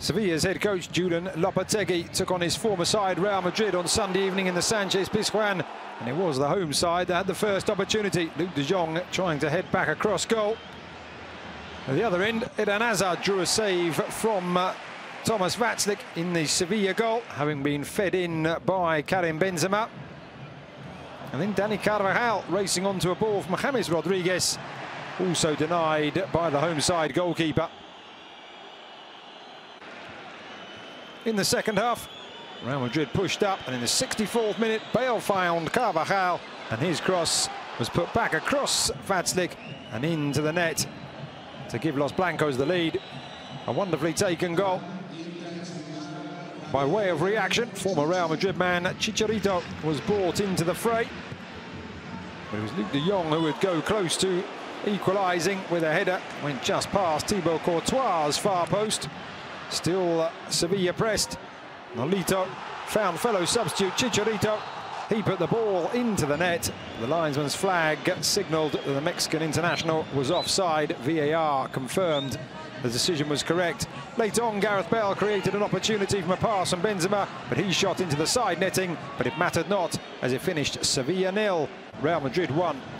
Sevilla's head coach Julian Lopetegui took on his former side Real Madrid on Sunday evening in the Sánchez-Pizjuán, and it was the home side that had the first opportunity. Luuk de Jong trying to head back across goal. At the other end, Eden Hazard drew a save from Tomáš Vaclík in the Sevilla goal, having been fed in by Karim Benzema. And then Dani Carvajal racing onto a ball from James Rodriguez, also denied by the home side goalkeeper. In the second half, Real Madrid pushed up, and in the 64th minute, Bale found Carvajal, and his cross was put back across Vadstic and into the net to give Los Blancos the lead. A wonderfully taken goal. By way of reaction, former Real Madrid man Chicharito was brought into the fray. But it was Luuk de Jong who would go close to equalising with a header, went just past Thibaut Courtois' far post. Still Sevilla pressed. Nolito found fellow substitute Chicharito. He put the ball into the net. The linesman's flag signalled that the Mexican international was offside. VAR confirmed the decision was correct. Late on, Gareth Bale created an opportunity from a pass from Benzema, but he shot into the side netting, but it mattered not as it finished Sevilla 0, Real Madrid 1.